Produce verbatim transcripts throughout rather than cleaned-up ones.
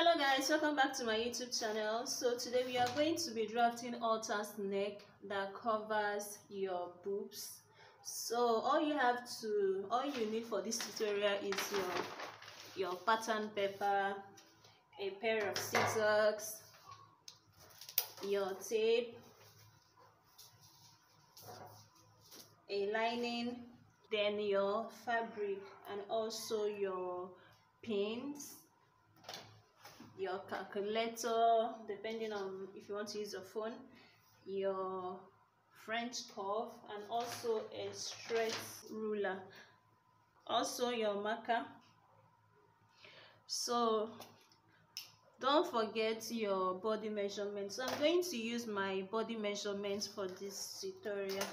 Hello guys, welcome back to my YouTube channel. So today we are going to be drafting Alta's neck that covers your boobs. So all you have to all you need for this tutorial is your your pattern paper, a pair of scissors, your tape, a lining, then your fabric, and also your pins, your calculator, depending on if you want to use your phone, your French cuff, and also a straight ruler, also your marker. So don't forget your body measurements. So I'm going to use my body measurements for this tutorial.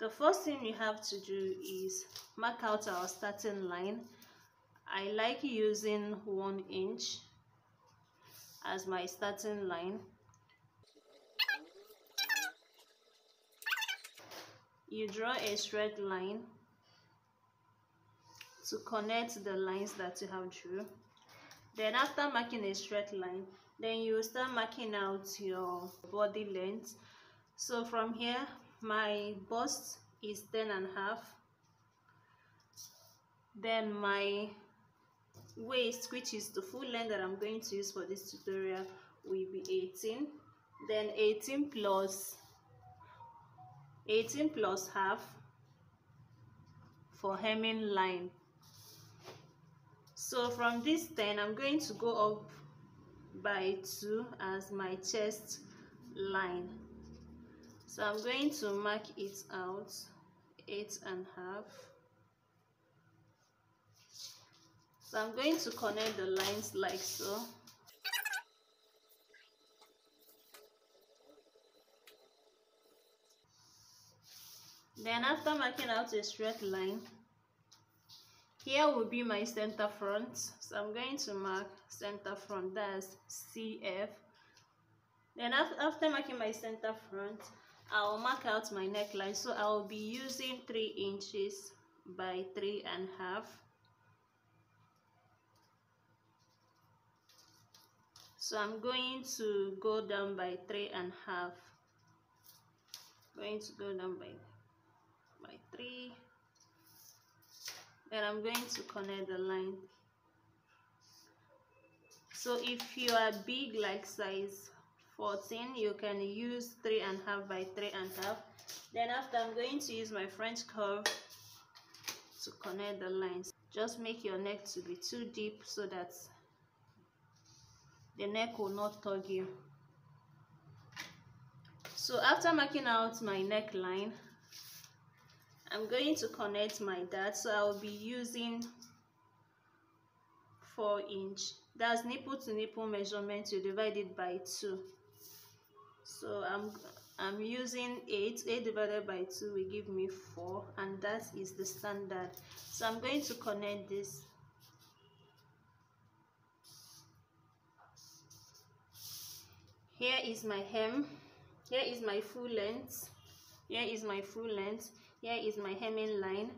The first thing we have to do is mark out our starting line. I like using one inch as my starting line. You draw a straight line to connect the lines that you have drew. Then after marking a straight line, then you start marking out your body length. So from here, my bust is ten and a half, then my waist, which is the full length that I'm going to use for this tutorial, will be eighteen, then eighteen plus half for hemming line. So from this ten, I'm going to go up by two as my chest line. So I'm going to mark it out, eight and a half. So I'm going to connect the lines like so. Then after marking out a straight line, here will be my center front. So I'm going to mark center front, that's C F. Then after marking my center front, I'll mark out my neckline. So I'll be using three inches by three and a half. So I'm going to go down by three and a half. I'm going to go down by, by three. Then I'm going to connect the line. So if you are big, like size fourteen, you can use three and a half by three and a half. Then after, I'm going to use my French curve to connect the lines. Just make your neck to be too deep so that the neck will not tug you. So after marking out my neckline, I'm going to connect my dart. So I'll be using four inch. That's nipple to nipple measurement. You divide it by two. So I'm I'm using eight. Eight divided by two will give me four, and that is the standard. So I'm going to connect this. Here is my hem, here is my full length, here is my full length, here is my hemming line,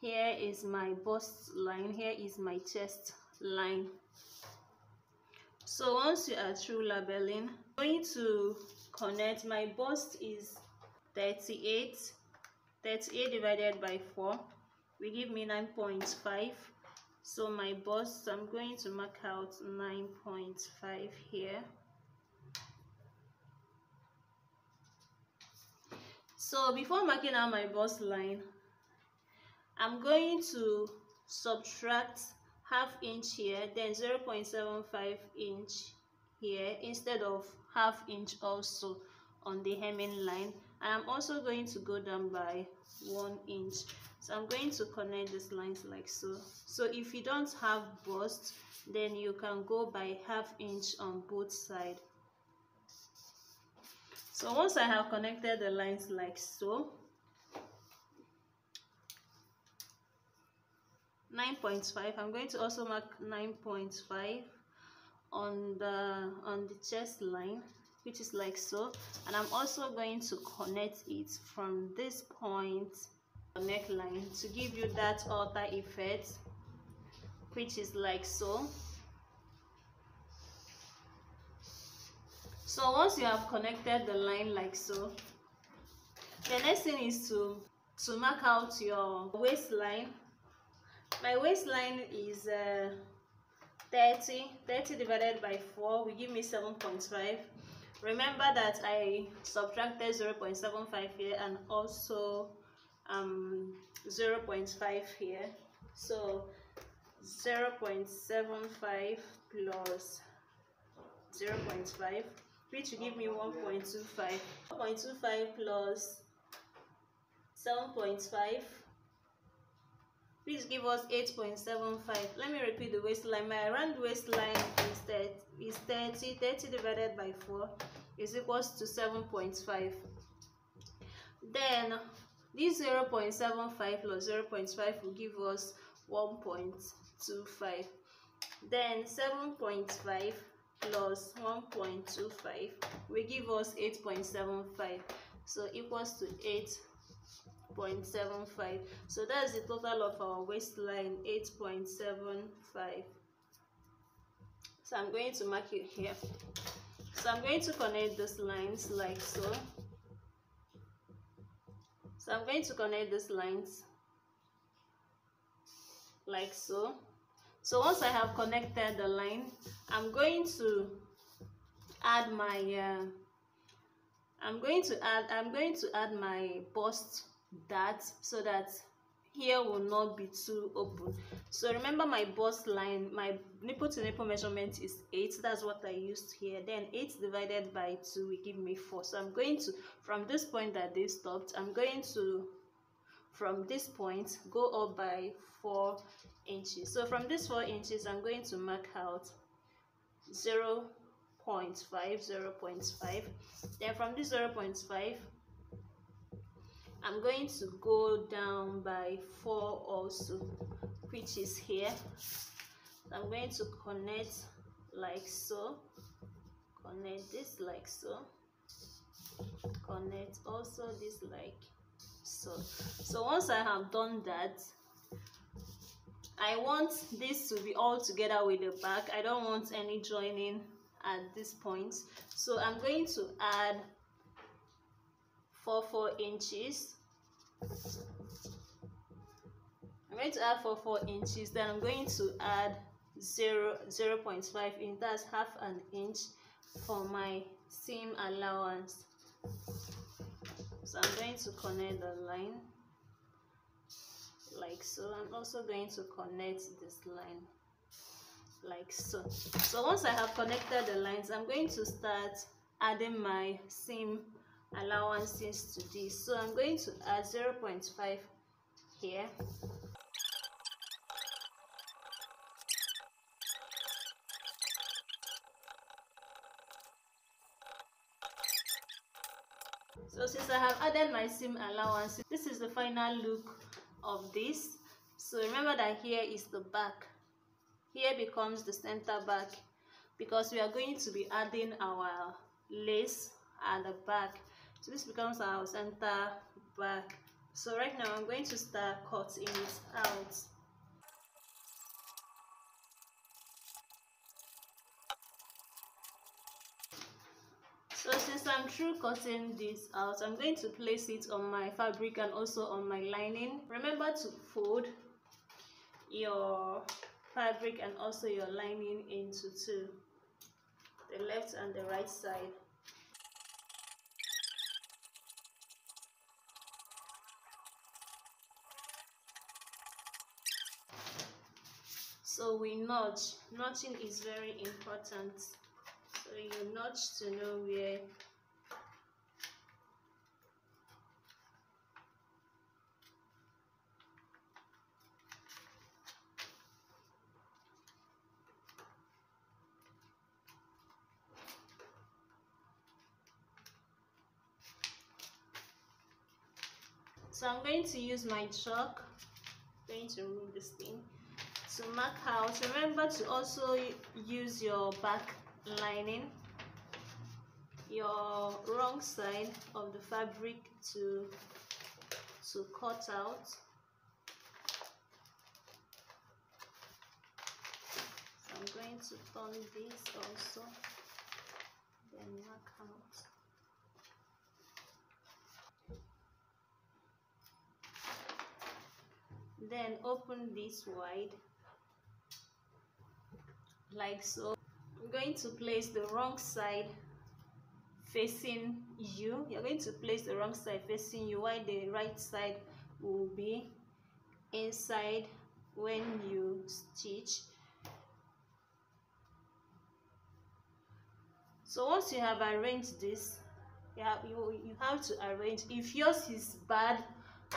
here is my bust line, here is my chest line. So once you are through labeling, I'm going to connect. My bust is thirty-eight, thirty-eight divided by four will give me nine point five. So my bust, I'm going to mark out nine point five here. So before marking out my bust line, I'm going to subtract half inch here, then zero point seven five inch here, instead of half inch also on the hemming line. And I'm also going to go down by one inch. So I'm going to connect these lines like so. So if you don't have bust, then you can go by half inch on both sides. So once I have connected the lines like so, nine point five, I'm going to also mark nine point five on the on the chest line, which is like so. And I'm also going to connect it from this point, the neckline, to give you that Alta effect, which is like so. So once you have connected the line like so, the next thing is to to mark out your waistline. My waistline is uh, thirty divided by four will give me seven point five. Remember that I subtracted zero point seven five here and also um zero point five here, so zero point seven five plus zero point five, which will give me one point two five. one point two five plus seven point five, which give us eight point seven five. Let me repeat the waistline. My round waistline is thirty. thirty divided by four is equals to seven point five. Then this zero point seven five plus zero point five will give us one point two five. Then seven point five plus one point two five will give us eight point seven five. So equals to eight point seven five. So that's the total of our waistline, eight point seven five. So I'm going to mark it here. So I'm going to connect these lines like so. So I'm going to connect these lines like so. So once I have connected the line, I'm going to add my uh, I'm going to add I'm going to add my bust dart so that here will not be too open. So remember my bust line, my nipple to nipple measurement is eight. That's what I used here. Then eight divided by two will give me four. So I'm going to, from this point that they stopped, I'm going to from this point go up by four inches. So from this four inches, I'm going to mark out zero point five, zero point five. Then from this zero point five, I'm going to go down by four also, which is here. I'm going to connect like so, connect this like so, connect also this like so. So once I have done that, I want this to be all together with the back. I don't want any joining at this point. So I'm going to add four, four inches. I'm going to add four, four inches. Then I'm going to add zero, zero point five in, that's half an inch for my seam allowance. So I'm going to connect the line like so. I'm also going to connect this line like so. So once I have connected the lines, I'm going to start adding my seam allowances to this. So I'm going to add zero point five here, so since I have added my seam allowance, this is the final look of this. So remember that here is the back, here becomes the center back, because we are going to be adding our lace at the back. So this becomes our center back. So right now I'm going to start cutting it out. So since I'm through cutting this out, I'm going to place it on my fabric and also on my lining. Remember to fold your fabric and also your lining into two, the left and the right side. So we notch. Notching is very important. So you notch to know where . So I'm going to use my chalk. I'm going to remove this thing. So mark out. Remember to also use your back lining, your wrong side of the fabric to to cut out. So I'm going to turn this also. and work out. Then open this wide like so. I'm going to place the wrong side facing you. You're going to place the wrong side facing you while the right side will be inside when you stitch. So once you have arranged this, you have, you, you have to arrange. If yours is bad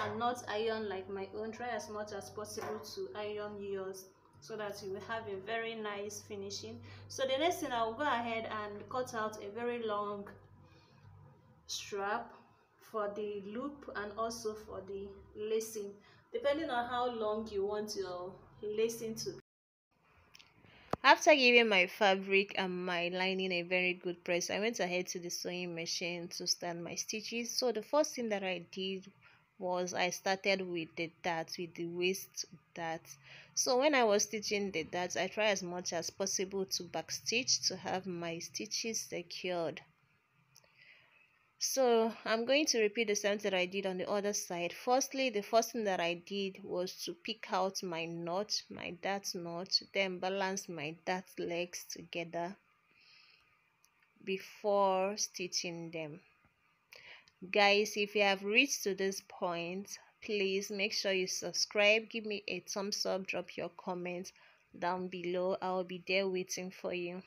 and not iron like my own, try as much as possible to iron yours so that you will have a very nice finishing. So the next thing, I will go ahead and cut out a very long strap for the loop and also for the lacing, depending on how long you want your lacing to be. After giving my fabric and my lining a very good press, I went ahead to the sewing machine to start my stitches. So the first thing that I did was I started with the dart, with the waist dart. So when I was stitching the darts, I tried as much as possible to backstitch to have my stitches secured. So I'm going to repeat the same that I did on the other side. Firstly, the first thing that I did was to pick out my knot, my dart knot, then balance my dart legs together before stitching them. Guys, if you have reached to this point, please make sure you subscribe, give me a thumbs up, drop your comment down below. I'll be there waiting for you.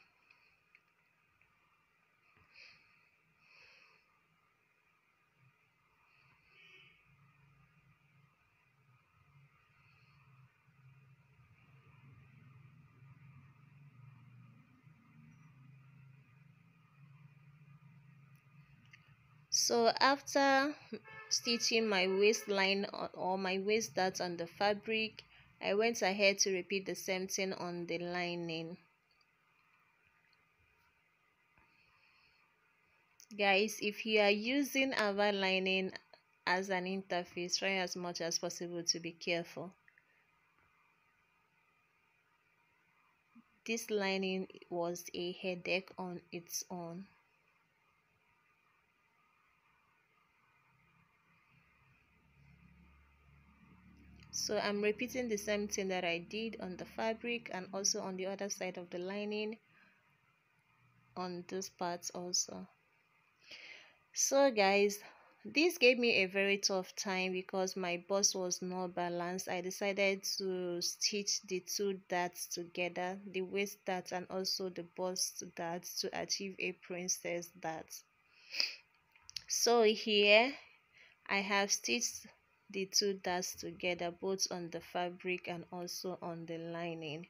So after stitching my waistline or my waist dart on the fabric, I went ahead to repeat the same thing on the lining. Guys, if you are using Ava lining as an interface, try as much as possible to be careful. This lining was a headache on its own. So I'm repeating the same thing that I did on the fabric and also on the other side of the lining on this part also. So guys, this gave me a very tough time because my bust was not balanced. I decided to stitch the two darts together, the waist dart and also the bust dart, to achieve a princess dart. So here I have stitched the two darts together, both on the fabric and also on the lining.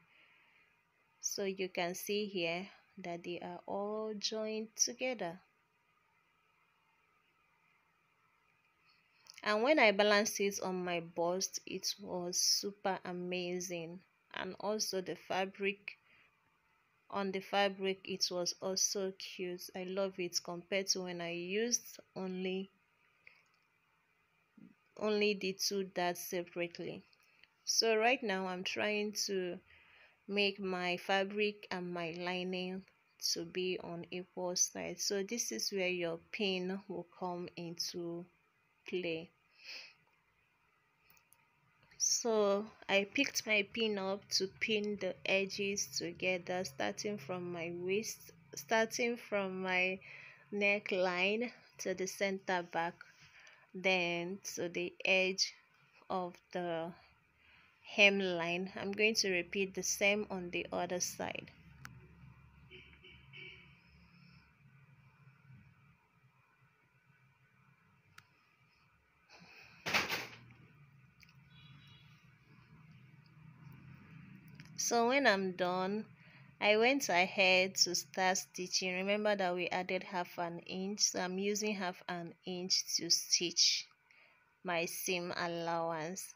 So you can see here that they are all joined together. And when I balanced it on my bust, it was super amazing. And also the fabric, on the fabric it was also cute. I love it compared to when I used only only the two darts separately. So right now I'm trying to make my fabric and my lining to be on equal side. So this is where your pin will come into play. So I picked my pin up to pin the edges together, starting from my waist, starting from my neckline to the center back, then to the edge of the hemline. I'm going to repeat the same on the other side. So when I'm done, I went ahead to start stitching. Remember that we added half an inch, so I'm using half an inch to stitch my seam allowance.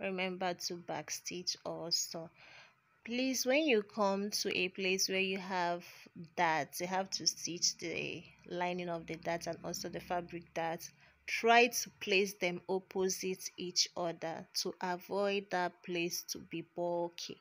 Remember to backstitch also. Please, when you come to a place where you have darts, you have to stitch the lining of the darts and also the fabric darts. Try to place them opposite each other to avoid that place to be bulky.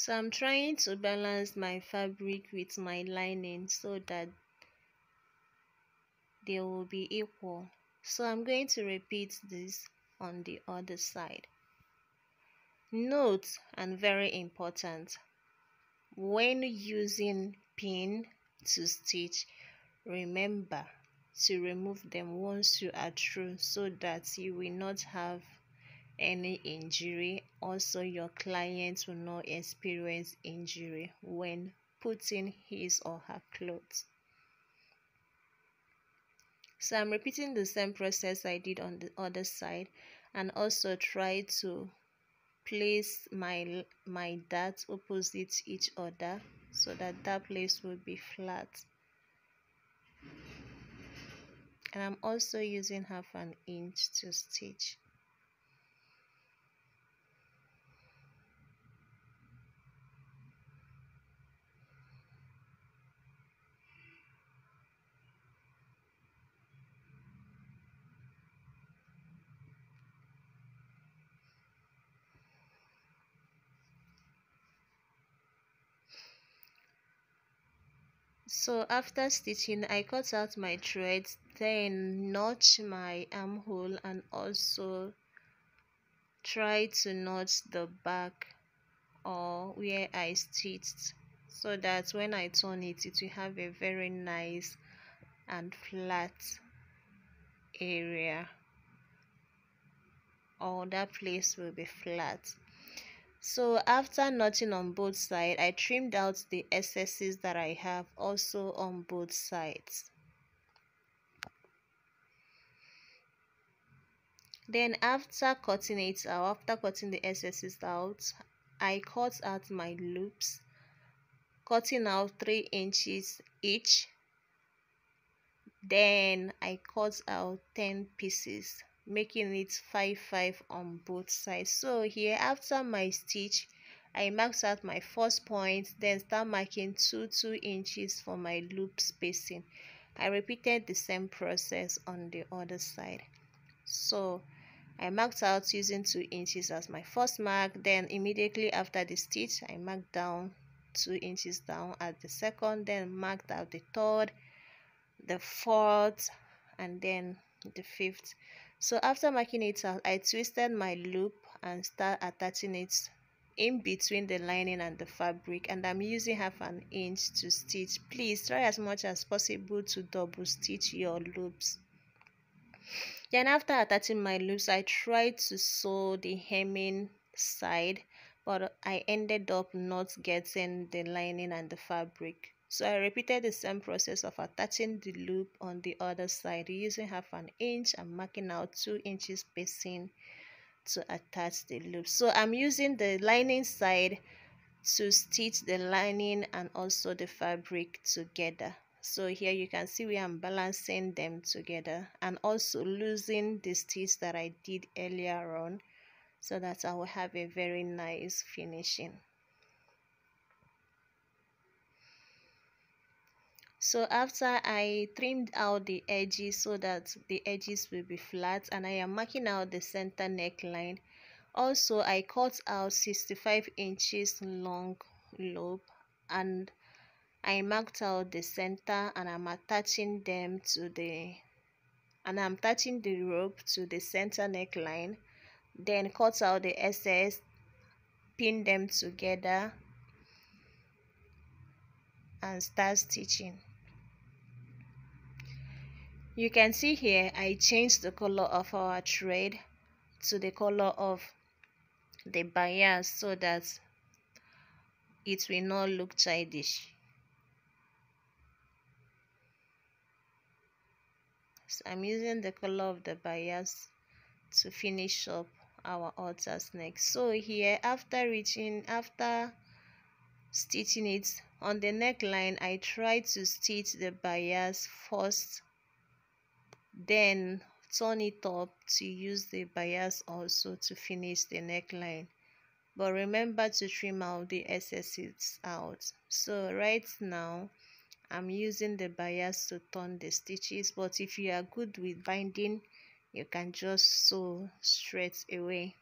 So I'm trying to balance my fabric with my lining so that they will be equal. So I'm going to repeat this on the other side. Note, and very important, when using pin to stitch, remember to remove them once you are through so that you will not have any injury. Also, your client will not experience injury when putting his or her clothes. So I'm repeating the same process I did on the other side, and also try to place my my darts opposite each other so that that place will be flat. And I'm also using half an inch to stitch. So after stitching, I cut out my threads, then notch my armhole, and also try to notch the back or where I stitched so that when I turn it, it will have a very nice and flat area, or that place will be flat. So after notching on both sides, I trimmed out the excesses that I have also on both sides. Then after cutting it out, after cutting the excesses out, I cut out my loops, cutting out three inches each. Then I cut out ten pieces, making it five five on both sides. So here, after my stitch, I marked out my first point, then start marking two two inches for my loop spacing. I repeated the same process on the other side. So I marked out using two inches as my first mark, then immediately after the stitch, I marked down two inches down at the second, then marked out the third, the fourth, and then the fifth. So after marking it out, I twisted my loop and start attaching it in between the lining and the fabric, and I'm using half an inch to stitch. Please try as much as possible to double stitch your loops. Then after attaching my loops, I tried to sew the hemming side, but I ended up not getting the lining and the fabric. So I repeated the same process of attaching the loop on the other side, using half an inch and marking out two inches spacing to attach the loop. So I'm using the lining side to stitch the lining and also the fabric together. So here you can see where I'm balancing them together, and also losing the stitch that I did earlier on so that I will have a very nice finishing. So after I trimmed out the edges so that the edges will be flat, and I am marking out the center neckline. Also, I cut out sixty-five inches long loop, and I marked out the center, and I'm attaching them to the and I'm attaching the rope to the center neckline, then cut out the excess, pin them together, and start stitching. You can see here I changed the color of our thread to the color of the bias so that it will not look childish. So I'm using the color of the bias to finish up our halter's neck. So here, after reaching after stitching it on the neckline, I try to stitch the bias first, then turn it up to use the bias also to finish the neckline. But remember to trim out the excesses out. So right now, I'm using the bias to turn the stitches, but if you are good with binding, you can just sew straight away.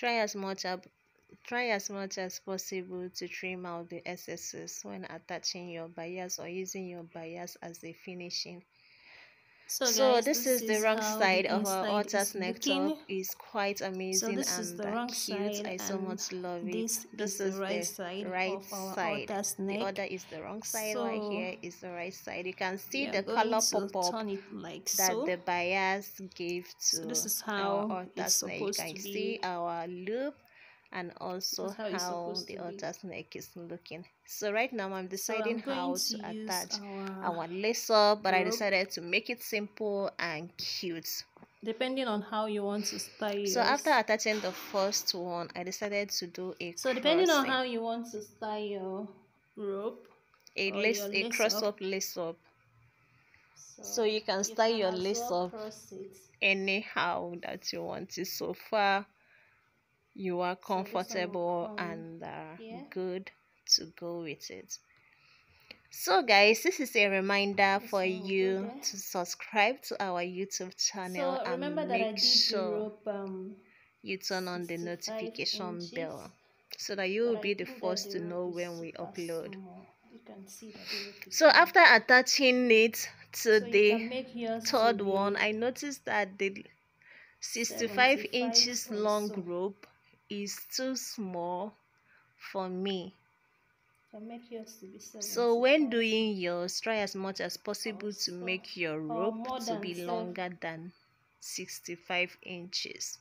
Try as much as Try as much as possible to trim out the excesses when attaching your bias or using your bias as the finishing. So, so guys, this, this is the wrong side the of our otters neck top. It's quite amazing so this and is the wrong cute. Side I so much love it. This, this is, is the right side. Right of our side. Neck. The other is the wrong side. So right here is the right side. You can see the color pop up like that so. The bias gave to so this is how our otters neck. You can see our loop. And also how, how the otter's neck is looking. So right now I'm deciding so I'm how to, to attach our, our lace up, but rope. I decided to make it simple and cute depending on how you want to style it. So after attaching the first one, I decided to do a so crossing. Depending on how you want to style your rope, a lace, lace a cross up, up lace up. So, so you can style you can your lace up anyhow that you want it. So far you are comfortable so and uh, yeah. good to go with it. So guys, this is a reminder this for you good, eh? to subscribe to our YouTube channel so, and remember make that I sure Europe, um, you turn on the notification inches, bell so that you will be the first to know when we upload. You can see that so after attaching it to so the third to one, I noticed that the sixty-five inches long so. rope is too small for me. Make yours to be so when doing yours, try as much as possible oh, to so. make your rope oh, to be seven. longer than sixty-five inches.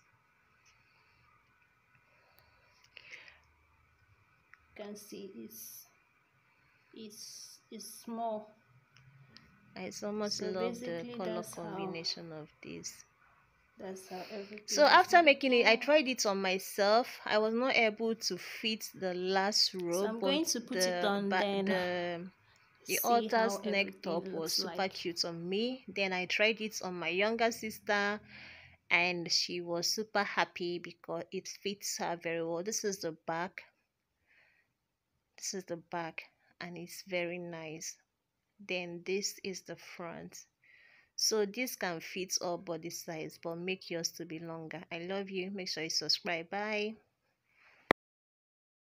You can see it's it's it's small. I so much so love the color combination how. of this. That's how everything so after is. making it, I tried it on myself. I was not able to fit the last rope. So I'm going to put the, it on then. The, the otter's neck top was super like. cute on me. Then I tried it on my younger sister and she was super happy because it fits her very well. This is the back. This is the back and it's very nice. Then this is the front. So this can fit all body size, but make yours to be longer. I love you. Make sure you subscribe. Bye.